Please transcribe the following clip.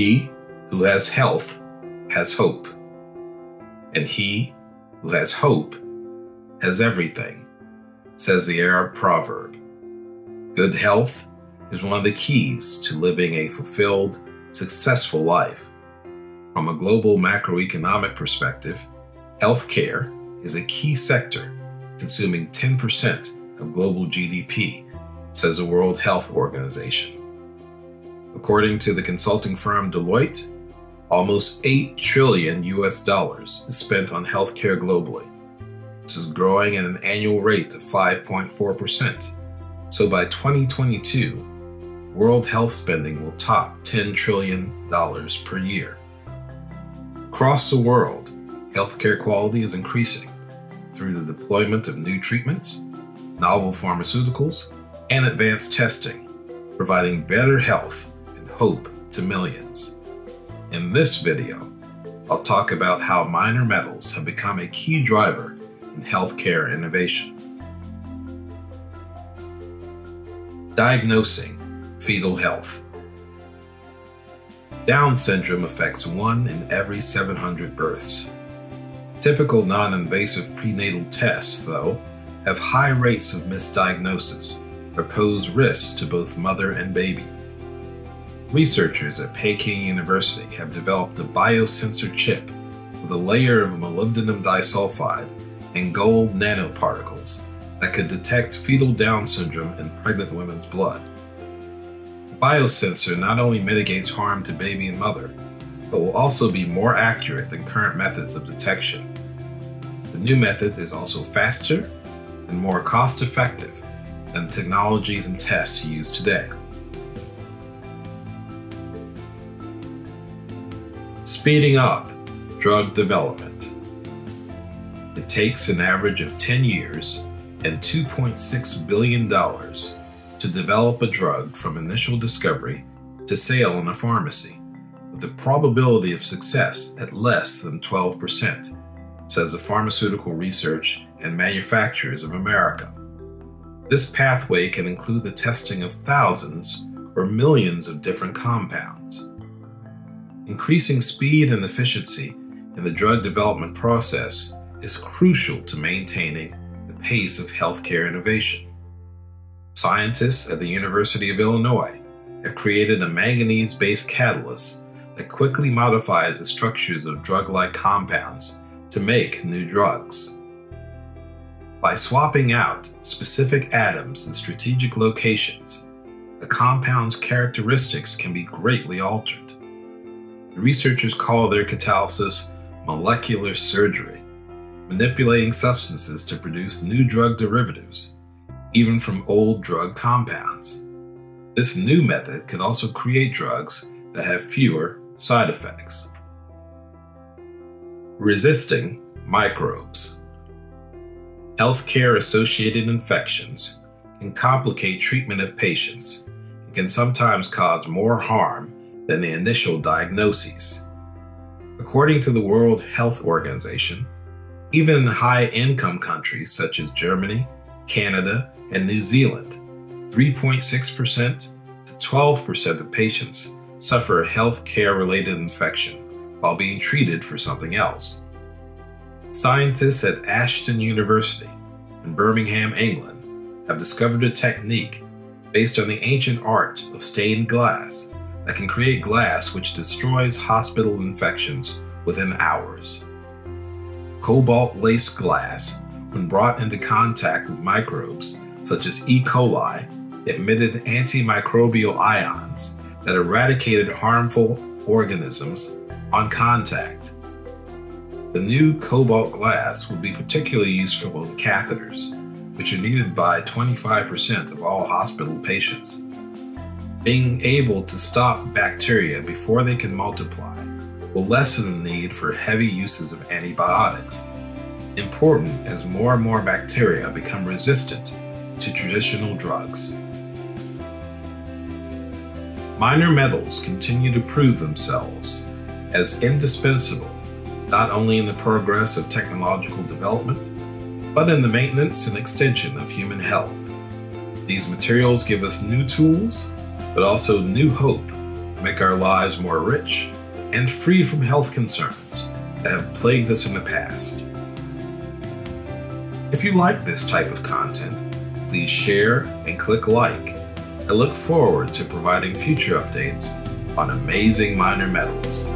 He who has health has hope, and he who has hope has everything, says the Arab proverb. Good health is one of the keys to living a fulfilled, successful life. From a global macroeconomic perspective, healthcare is a key sector, consuming 10% of global GDP, says the World Health Organization. According to the consulting firm Deloitte, almost $8 trillion is spent on healthcare globally. This is growing at an annual rate of 5.4%. So by 2022, world health spending will top $10 trillion per year. Across the world, healthcare quality is increasing through the deployment of new treatments, novel pharmaceuticals, and advanced testing, providing better health and hope to millions. In this video, I'll talk about how minor metals have become a key driver in healthcare innovation. Diagnosing fetal health. Down syndrome affects 1 in every 700 births. Typical non-invasive prenatal tests, though, have high rates of misdiagnosis that pose risks to both mother and baby. Researchers at Peking University have developed a biosensor chip with a layer of molybdenum disulfide and gold nanoparticles that could detect fetal Down syndrome in pregnant women's blood. The biosensor not only mitigates harm to baby and mother, but will also be more accurate than current methods of detection. The new method is also faster and more cost-effective than technologies and tests used today. Speeding up drug development. It takes an average of 10 years and $2.6 billion to develop a drug from initial discovery to sale in a pharmacy, with the probability of success at less than 12%, says the Pharmaceutical Research and Manufacturers of America. This pathway can include the testing of thousands or millions of different compounds. Increasing speed and efficiency in the drug development process is crucial to maintaining pace of healthcare innovation. Scientists at the University of Illinois have created a manganese-based catalyst that quickly modifies the structures of drug-like compounds to make new drugs. By swapping out specific atoms in strategic locations, the compound's characteristics can be greatly altered. The researchers call their catalysis molecular surgery, manipulating substances to produce new drug derivatives, even from old drug compounds. This new method can also create drugs that have fewer side effects. Resisting microbes. Healthcare-associated infections can complicate treatment of patients and can sometimes cause more harm than the initial diagnoses. According to the World Health Organization, even in high-income countries such as Germany, Canada, and New Zealand, 3.6% to 12% of patients suffer a healthcare-related infection while being treated for something else. Scientists at Aston University in Birmingham, England, have discovered a technique based on the ancient art of stained glass that can create glass which destroys hospital infections within hours. Cobalt-laced glass, when brought into contact with microbes such as E. coli, emitted antimicrobial ions that eradicated harmful organisms on contact. The new cobalt glass will be particularly useful in catheters, which are needed by 25% of all hospital patients. Being able to stop bacteria before they can multiply will lessen the need for heavy uses of antibiotics, important as more and more bacteria become resistant to traditional drugs. Minor metals continue to prove themselves as indispensable, not only in the progress of technological development, but in the maintenance and extension of human health. These materials give us new tools, but also new hope make our lives more rich and free from health concerns that have plagued us in the past. If you like this type of content, please share and click like. I look forward to providing future updates on amazing minor metals.